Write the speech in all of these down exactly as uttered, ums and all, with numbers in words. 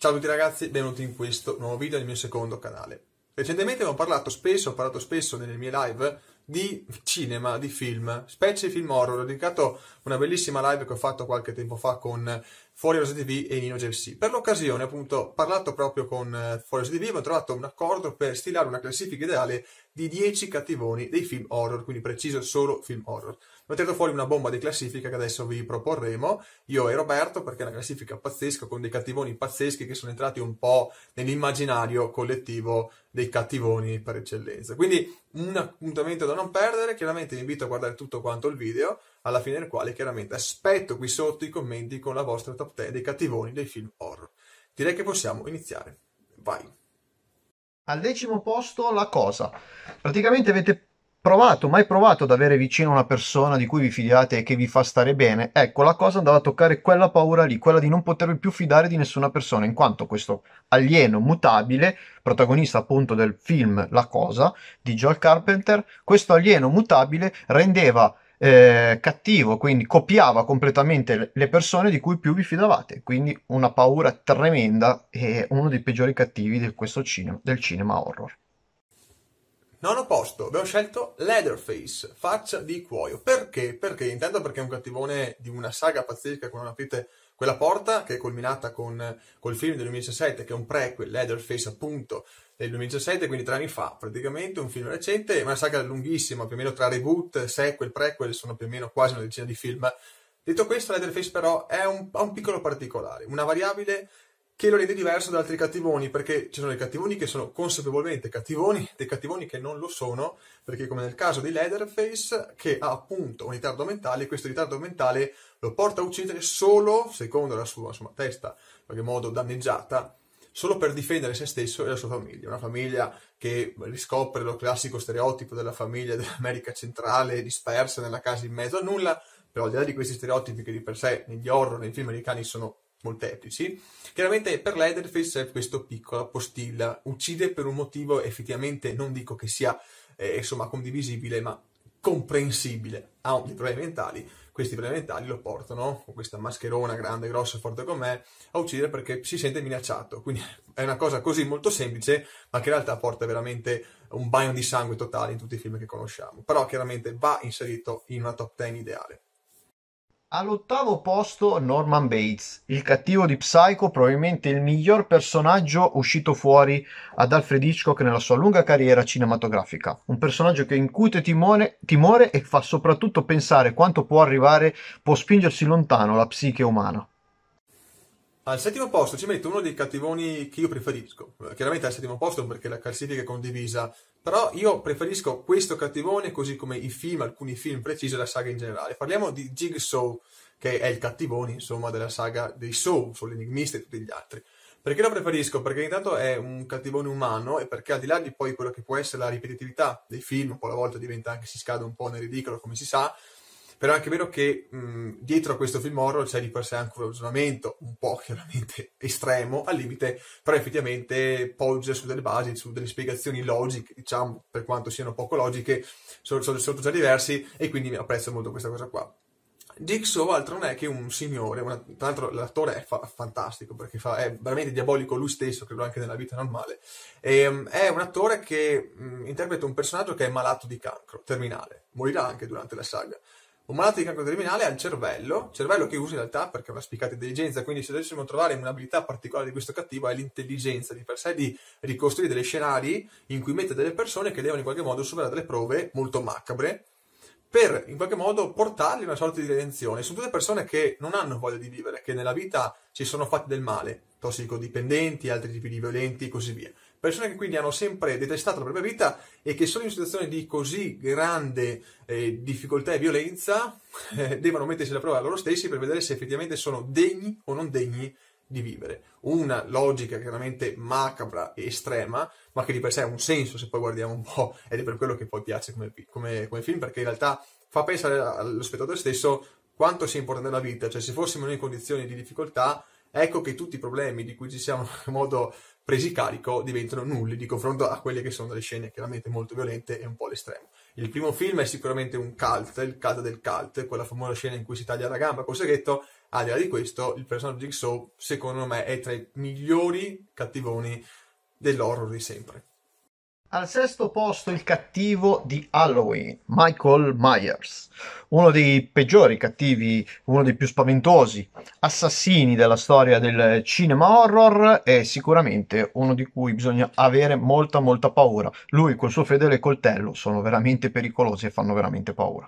Ciao a tutti ragazzi, benvenuti in questo nuovo video del mio secondo canale. Recentemente abbiamo parlato spesso, ho parlato spesso nelle mie live di cinema, di film, specie film horror. Ho dedicato una bellissima live che ho fatto qualche tempo fa con Fuori Rosa ti vu e Nino Gelsi. Per l'occasione, appunto, ho parlato proprio con Fuori Rosa ti vu e abbiamo trovato un accordo per stilare una classifica ideale di dieci cattivoni dei film horror, quindi preciso solo film horror. Ho tirato fuori una bomba di classifica che adesso vi proporremo, io e Roberto, perché è una classifica pazzesca con dei cattivoni pazzeschi che sono entrati un po' nell'immaginario collettivo dei cattivoni per eccellenza. Quindi un appuntamento da non perdere, chiaramente vi invito a guardare tutto quanto il video, alla fine del quale chiaramente aspetto qui sotto i commenti con la vostra top ten dei cattivoni dei film horror. Direi che possiamo iniziare. Vai! Al decimo posto La Cosa. Praticamente avete provato, mai provato ad avere vicino una persona di cui vi fidate e che vi fa stare bene? Ecco, La Cosa andava a toccare quella paura lì, quella di non potervi più fidare di nessuna persona, in quanto questo alieno mutabile, protagonista appunto del film La Cosa di John Carpenter, questo alieno mutabile rendeva eh, cattivo, quindi copiava completamente le persone di cui più vi fidavate, quindi una paura tremenda e uno dei peggiori cattivi di questo cinema, del cinema horror. Nono posto, abbiamo scelto Leatherface, faccia di cuoio. Perché? Perché intanto perché è un cattivone di una saga pazzesca, come non aprite quella porta, che è culminata con col film del duemiladiciassette, che è un prequel, Leatherface appunto, del duemiladiciassette, quindi tre anni fa, praticamente un film recente, una saga lunghissima, più o meno tra reboot, sequel, prequel, sono più o meno quasi una decina di film. Detto questo, Leatherface però ha un, un piccolo particolare, una variabile che lo rende diverso da altri cattivoni, perché ci sono dei cattivoni che sono consapevolmente cattivoni, dei cattivoni che non lo sono, perché come nel caso di Leatherface, che ha appunto un ritardo mentale, questo ritardo mentale lo porta a uccidere solo, secondo la sua insomma, testa, in qualche modo danneggiata, solo per difendere se stesso e la sua famiglia. Una famiglia che riscopre lo classico stereotipo della famiglia dell'America centrale, dispersa nella casa in mezzo a nulla, però al di là di questi stereotipi che di per sé negli horror, nei film americani sono molteplici, chiaramente per Leatherface è questo piccola postilla, uccide per un motivo effettivamente non dico che sia eh, insomma condivisibile ma comprensibile, ha dei problemi mentali, questi problemi mentali lo portano con questa mascherona grande, grossa, forte con me a uccidere perché si sente minacciato, quindi è una cosa così molto semplice ma che in realtà porta veramente un bagno di sangue totale in tutti i film che conosciamo, però chiaramente va inserito in una top ten ideale. All'ottavo posto Norman Bates, il cattivo di Psycho, probabilmente il miglior personaggio uscito fuori ad Alfred Hitchcock nella sua lunga carriera cinematografica. Un personaggio che incute timone, timore e fa soprattutto pensare quanto può arrivare, può spingersi lontano la psiche umana. Al settimo posto ci metto uno dei cattivoni che io preferisco, chiaramente al settimo posto perché la classifica è condivisa, però io preferisco questo cattivone così come i film, alcuni film precisi della saga in generale. Parliamo di Jigsaw, che è il cattivone insomma della saga dei Saw, sull'enigmista e tutti gli altri. Perché lo preferisco? Perché intanto è un cattivone umano e perché al di là di poi quello che può essere la ripetitività dei film, un po' alla volta diventa anche, si scade un po' nel ridicolo come si sa, però è anche vero che mh, dietro a questo film horror c'è di per sé anche un ragionamento un po' chiaramente estremo, al limite, però effettivamente poggia su delle basi, su delle spiegazioni logiche, diciamo, per quanto siano poco logiche, sono, sono, sono già diversi e quindi mi apprezzo molto questa cosa qua. Jigsaw altro non è che un signore, una, tra l'altro l'attore è fa, fantastico perché fa, è veramente diabolico lui stesso, credo anche nella vita normale, e, um, è un attore che um, interpreta un personaggio che è malato di cancro, terminale, morirà anche durante la saga. Un malato di cancro terminale ha il cervello, cervello che usa in realtà perché è una spiccata intelligenza, quindi se dovessimo trovare un'abilità particolare di questo cattivo è l'intelligenza di per sé di ricostruire degli scenari in cui mette delle persone che devono in qualche modo superare delle prove molto macabre per in qualche modo portarli a una sorta di redenzione. Sono tutte persone che non hanno voglia di vivere, che nella vita si sono fatti del male, tossicodipendenti, altri tipi di violenti e così via. Persone che quindi hanno sempre detestato la propria vita e che solo in situazioni di così grande eh, difficoltà e violenza eh, devono mettersi alla prova loro stessi per vedere se effettivamente sono degni o non degni di vivere. Una logica chiaramente macabra e estrema, ma che di per sé ha un senso se poi guardiamo un po', ed è per quello che poi piace come, come, come film, perché in realtà fa pensare allo spettatore stesso quanto sia importante la vita, cioè se fossimo noi in condizioni di difficoltà, ecco che tutti i problemi di cui ci siamo in qualche modo presi carico diventano nulli di confronto a quelle che sono delle scene chiaramente molto violente e un po' all'estremo. Il primo film è sicuramente un cult, il cult del cult, quella famosa scena in cui si taglia la gamba col seghetto. Al di là di questo, il personaggio di Jigsaw, secondo me, è tra i migliori cattivoni dell'horror di sempre. Al sesto posto il cattivo di Halloween, Michael Myers, uno dei peggiori cattivi, uno dei più spaventosi assassini della storia del cinema horror, è sicuramente uno di cui bisogna avere molta molta paura. Lui col suo fedele coltello sono veramente pericolosi e fanno veramente paura.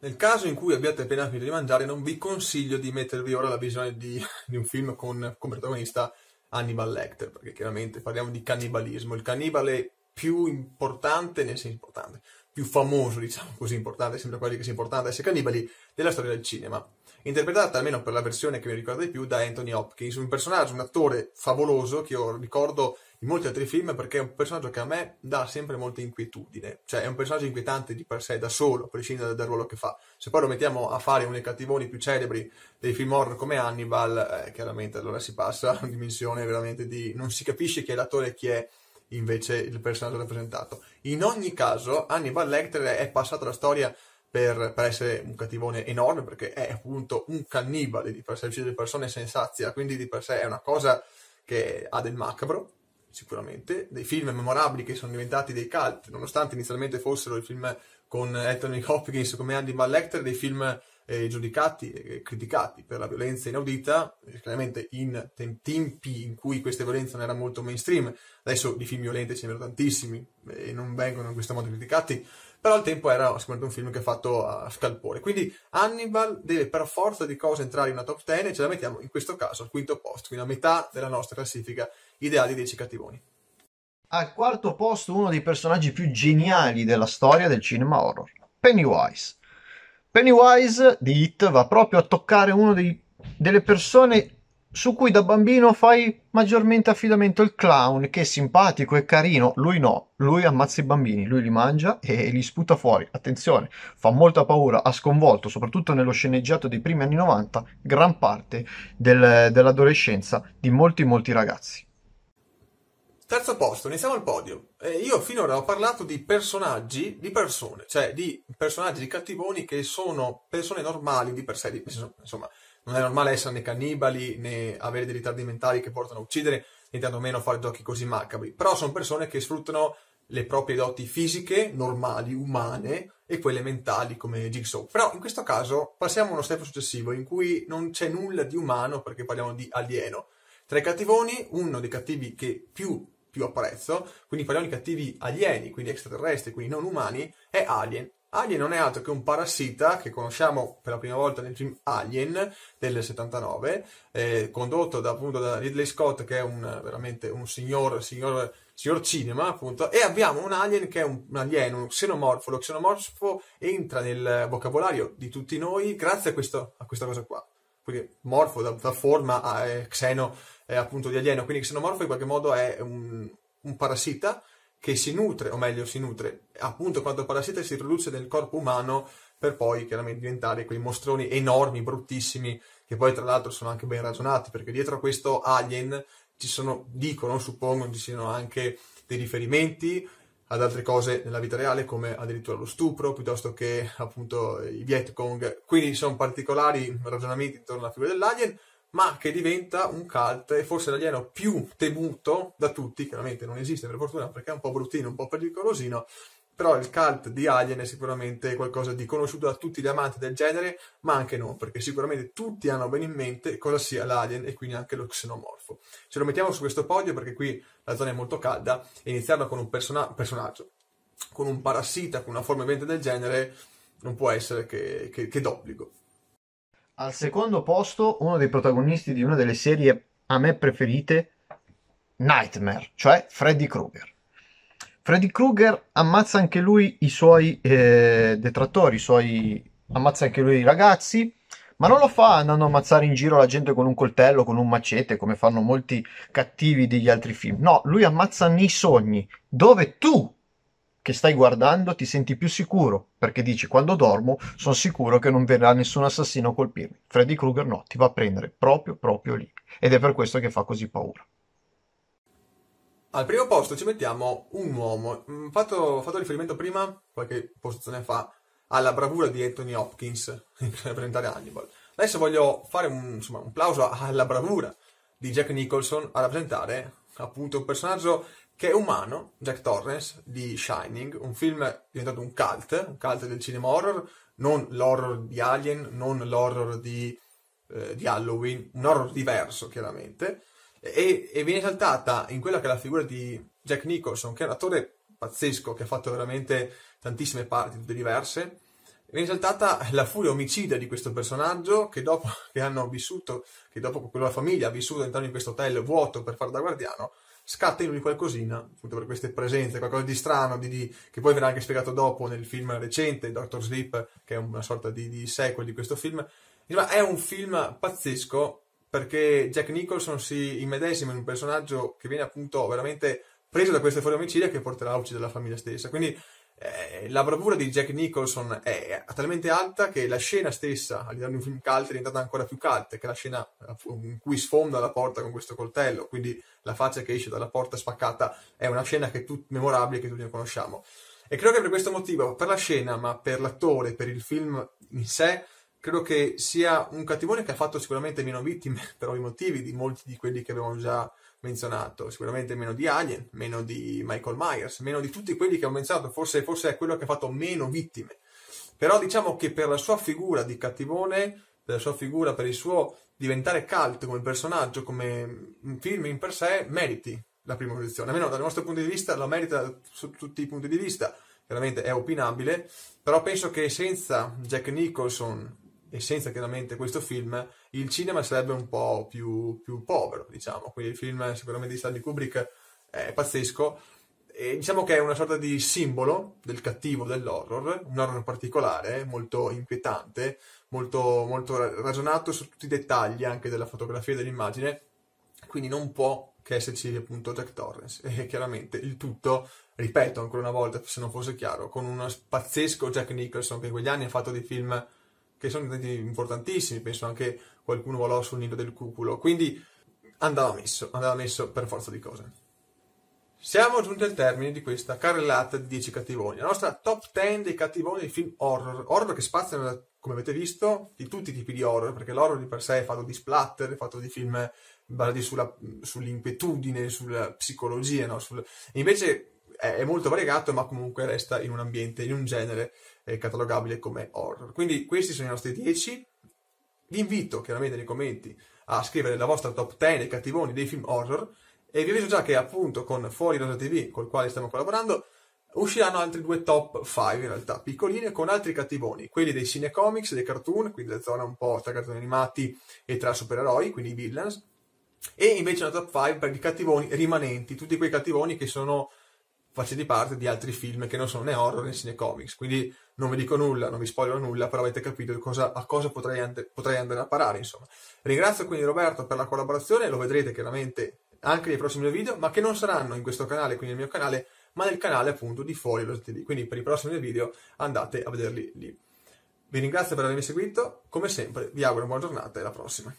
Nel caso in cui abbiate appena finito di mangiare, non vi consiglio di mettervi ora la visione di, di un film con come protagonista Hannibal Lecter, perché chiaramente parliamo di cannibalismo, il cannibale più importante, nel senso importante, più famoso, diciamo così importante, sembra quasi che sia importante essere cannibali, della storia del cinema, interpretata almeno per la versione che mi ricorda di più da Anthony Hopkins, un personaggio, un attore favoloso che io ricordo in molti altri film perché è un personaggio che a me dà sempre molta inquietudine, cioè è un personaggio inquietante di per sé da solo, a prescindere dal ruolo che fa. Se poi lo mettiamo a fare uno dei cattivoni più celebri dei film horror come Hannibal, eh, chiaramente allora si passa a una dimensione veramente di... non si capisce chi è l'attore e chi è invece il personaggio rappresentato. In ogni caso Hannibal Lecter è passato alla storia per, per essere un cattivone enorme, perché è appunto un cannibale, di per sé uccide persone senza sazia, quindi di per sé è una cosa che ha del macabro. Sicuramente, dei film memorabili che sono diventati dei cult, nonostante inizialmente fossero i film con Anthony Hopkins come Hannibal Lecter, dei film eh, giudicati e criticati per la violenza inaudita, chiaramente in tempi in cui questa violenza non era molto mainstream. Adesso di film violenti ce ne sono tantissimi e non vengono in questo modo criticati, però al tempo era sicuramente un film che ha fatto a scalpore. Quindi Hannibal deve per forza di cose entrare in una top dieci e ce la mettiamo in questo caso al quinto posto, quindi a metà della nostra classifica ideali dieci cattivoni. Al quarto posto uno dei personaggi più geniali della storia del cinema horror, Pennywise. Pennywise di It va proprio a toccare uno dei, delle persone su cui da bambino fai maggiormente affidamento, il clown, che è simpatico e carino. Lui no, lui ammazza i bambini, lui li mangia e li sputa fuori. Attenzione, fa molta paura, ha sconvolto, soprattutto nello sceneggiato dei primi anni novanta, gran parte del, dell'adolescenza di molti molti ragazzi. Terzo posto, iniziamo al podio. Eh, io finora ho parlato di personaggi, di persone, cioè di personaggi di cattivoni che sono persone normali di per sé, di, insomma... Non è normale essere né cannibali, né avere dei ritardi mentali che portano a uccidere, né tantomeno fare giochi così macabri. Però sono persone che sfruttano le proprie doti fisiche, normali, umane, e quelle mentali come Jigsaw. Però in questo caso passiamo a uno step successivo, in cui non c'è nulla di umano, perché parliamo di alieno. Tra i cattivoni, uno dei cattivi che più, più apprezzo, quindi parliamo di cattivi alieni, quindi extraterrestri, quindi non umani, è Alien. Alien non è altro che un parassita che conosciamo per la prima volta nel film Alien del settantanove, eh, condotto da, appunto da Ridley Scott, che è un, veramente un signor, signor, signor cinema, appunto, e abbiamo un alien che è un, un alieno, un xenomorfo. Lo xenomorfo entra nel vocabolario di tutti noi grazie a, questo, a questa cosa qua, perché morfo da, da forma a eh, xeno eh, appunto di alieno, quindi xenomorfo in qualche modo è un, un parassita che si nutre, o meglio si nutre, appunto quando il parassita si riproduce nel corpo umano per poi chiaramente diventare quei mostroni enormi, bruttissimi, che poi tra l'altro sono anche ben ragionati, perché dietro a questo Alien ci sono, dicono, suppongo, ci siano anche dei riferimenti ad altre cose nella vita reale, come addirittura lo stupro, piuttosto che appunto i Viet Cong. Quindi sono particolari ragionamenti intorno alla figura dell'Alien, ma che diventa un cult e forse l'alieno più temuto da tutti. Chiaramente non esiste per fortuna, perché è un po' bruttino, un po' pericolosino, però il cult di Alien è sicuramente qualcosa di conosciuto da tutti gli amanti del genere, ma anche no, perché sicuramente tutti hanno bene in mente cosa sia l'alien e quindi anche lo xenomorfo. Ce lo mettiamo su questo podio perché qui la zona è molto calda e iniziarla con un persona personaggio, con un parassita, con una forma vivente del genere, non può essere che, che, che d'obbligo. Al secondo posto, uno dei protagonisti di una delle serie a me preferite, Nightmare, cioè Freddy Krueger. Freddy Krueger ammazza anche lui i suoi eh, detrattori, i suoi... ammazza anche lui i ragazzi, ma non lo fa andando a ammazzare in giro la gente con un coltello, con un macete, come fanno molti cattivi degli altri film. No, lui ammazza nei sogni, dove tu che stai guardando ti senti più sicuro, perché dici quando dormo sono sicuro che non verrà nessun assassino a colpirmi. Freddy Krueger no, ti va a prendere proprio proprio lì, ed è per questo che fa così paura. Al primo posto ci mettiamo un uomo. Ho fatto, fatto riferimento prima, qualche postazione fa, alla bravura di Anthony Hopkins nel rappresentare Hannibal. Adesso voglio fare un, insomma, un plauso alla bravura di Jack Nicholson a rappresentare appunto un personaggio che è umano, Jack Torrance, di Shining, un film diventato un cult, un cult del cinema horror, non l'horror di Alien, non l'horror di, eh, di Halloween, un horror diverso chiaramente, e, e viene saltata in quella che è la figura di Jack Nicholson, che è un attore pazzesco, che ha fatto veramente tantissime parti, tutte diverse. Viene saltata la furia omicida di questo personaggio, che dopo che hanno vissuto, che dopo che la famiglia ha vissuto all'interno di questo hotel vuoto per fare da guardiano, scatta in lui qualcosina, appunto per queste presenze, qualcosa di strano, di, di, che poi verrà anche spiegato dopo nel film recente, Doctor Sleep, che è una sorta di, di sequel di questo film. Insomma, è un film pazzesco, perché Jack Nicholson si immedesima in un personaggio che viene appunto veramente preso da queste furie omicide, che porterà a uccidere la famiglia stessa. Quindi Eh, la bravura di Jack Nicholson è talmente alta che la scena stessa all'interno di un film cult è diventata ancora più cult, che è la scena in cui sfonda la porta con questo coltello, quindi la faccia che esce dalla porta spaccata è una scena che tutti memorabile, che tutti ne conosciamo, e credo che per questo motivo, per la scena ma per l'attore, per il film in sé, credo che sia un cattivone che ha fatto sicuramente meno vittime per ovvi motivi di molti di quelli che abbiamo già menzionato, sicuramente meno di Alien, meno di Michael Myers, meno di tutti quelli che ho menzionato, forse, forse è quello che ha fatto meno vittime. Però diciamo che per la sua figura di cattivone, per la sua figura, per il suo diventare cult come personaggio, come film in per sé, meriti la prima posizione. Almeno dal nostro punto di vista lo merita su tutti i punti di vista, chiaramente è opinabile, però penso che senza Jack Nicholson e senza chiaramente questo film, il cinema sarebbe un po' più, più povero, diciamo. Quindi il film sicuramente di Stanley Kubrick è pazzesco, e diciamo che è una sorta di simbolo del cattivo dell'horror, un horror particolare, molto inquietante, molto, molto ragionato su tutti i dettagli anche della fotografia e dell'immagine, quindi non può che esserci appunto Jack Torrance, e chiaramente il tutto, ripeto ancora una volta se non fosse chiaro, con uno pazzesco Jack Nicholson che in quegli anni ha fatto dei film che sono diventati importantissimi, penso anche qualcuno volò sul nido del cuculo, quindi andava messo, andava messo per forza di cose. Siamo giunti al termine di questa carrellata di dieci cattivoni, la nostra top dieci dei cattivoni di film horror, horror che spaziano, come avete visto, di tutti i tipi di horror, perché l'horror di per sé è fatto di splatter, è fatto di film basati sull'inquietudine, sulla psicologia, no? Sul... invece è, è molto variegato, ma comunque resta in un ambiente, in un genere catalogabile come horror. Quindi questi sono i nostri dieci. Vi invito chiaramente nei commenti a scrivere la vostra top dieci dei cattivoni dei film horror, e vi avviso già che appunto con Fuori Rosa ti vu, col quale stiamo collaborando, usciranno altri due top cinque in realtà, piccoline, con altri cattivoni, quelli dei cinecomics, dei cartoon, quindi la zona un po' tra cartoni animati e tra supereroi, quindi i villains, e invece una top cinque per i cattivoni rimanenti, tutti quei cattivoni che sono facenti parte di altri film che non sono né horror né cinecomics. Quindi non vi dico nulla, non vi spoilerò nulla, però avete capito cosa, a cosa potrei, and- potrei andare a parare, insomma. Ringrazio quindi Roberto per la collaborazione, lo vedrete chiaramente anche nei prossimi video, ma che non saranno in questo canale, quindi nel mio canale, ma nel canale appunto di Fuori Rosa ti vu. Quindi per i prossimi video andate a vederli lì. Vi ringrazio per avermi seguito, come sempre vi auguro una buona giornata e alla prossima.